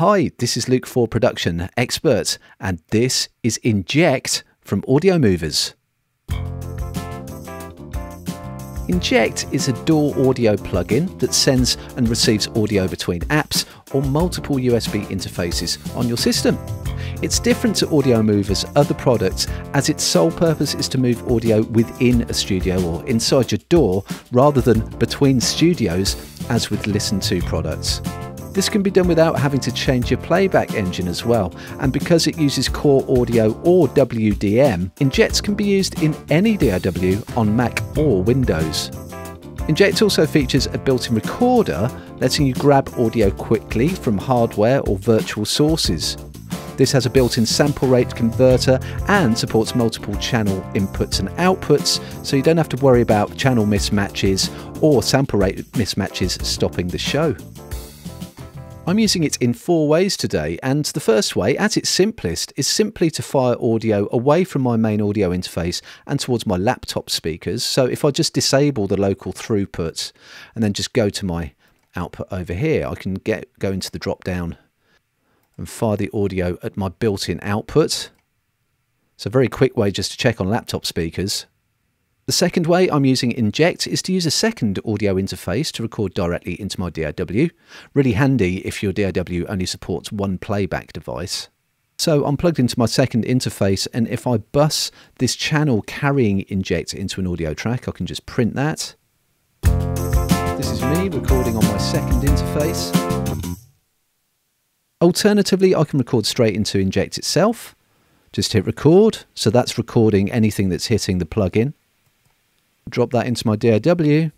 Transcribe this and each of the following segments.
Hi, this is Luke for Production Experts, and this is Inject from Audio Movers. Inject is a DAW audio plugin that sends and receives audio between apps or multiple USB interfaces on your system. It's different to Audio Movers' other products as its sole purpose is to move audio within a studio or inside your door rather than between studios as with Listen To products. This can be done without having to change your playback engine as well, and because it uses Core Audio or WDM, Inject can be used in any DAW on Mac or Windows. Inject also features a built-in recorder, letting you grab audio quickly from hardware or virtual sources. This has a built-in sample rate converter and supports multiple channel inputs and outputs, so you don't have to worry about channel mismatches or sample rate mismatches stopping the show. I'm using it in four ways today, and the first way, at its simplest, is simply to fire audio away from my main audio interface and towards my laptop speakers. So if I just disable the local throughput and then just go to my output over here, I can go into the drop down and fire the audio at my built-in output. It's a very quick way just to check on laptop speakers. The second way I'm using Inject is to use a second audio interface to record directly into my DAW. Really handy if your DAW only supports one playback device. So I'm plugged into my second interface, and if I bus this channel carrying Inject into an audio track, I can just print that. This is me recording on my second interface. Alternatively, I can record straight into Inject itself. Just hit record, so that's recording anything that's hitting the plugin. Drop that into my DAW,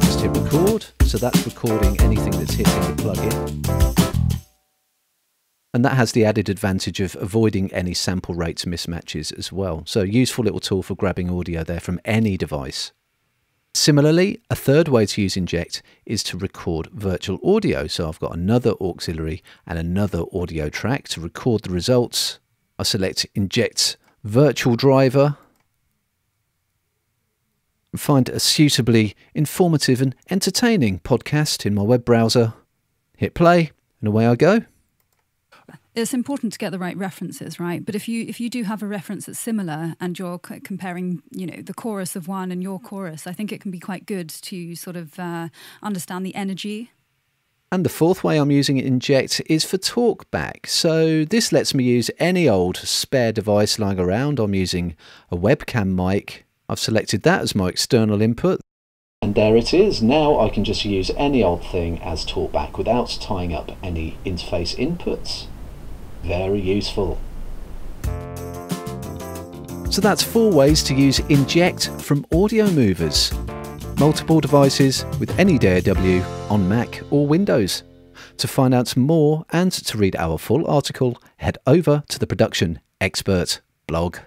just hit record, so that's recording anything that's hitting the plugin. And that has the added advantage of avoiding any sample rates mismatches as well. So useful little tool for grabbing audio there from any device. Similarly, a third way to use Inject is to record virtual audio. So I've got another auxiliary and another audio track to record the results. I select Inject's virtual driver, find a suitably informative and entertaining podcast in my web browser, hit play, and away I go. It's important to get the right references, right? But if you do have a reference that's similar and you're comparing, you know, the chorus of one and your chorus, I think it can be quite good to sort of understand the energy. And the fourth way I'm using Inject is for talkback. So this lets me use any old spare device lying around. I'm using a webcam mic. I've selected that as my external input. And there it is. Now I can just use any old thing as talkback without tying up any interface inputs. Very useful. So that's four ways to use Inject from Audio Movers. Multiple devices with any DAW on Mac or Windows. To find out more and to read our full article, head over to the Production Expert blog.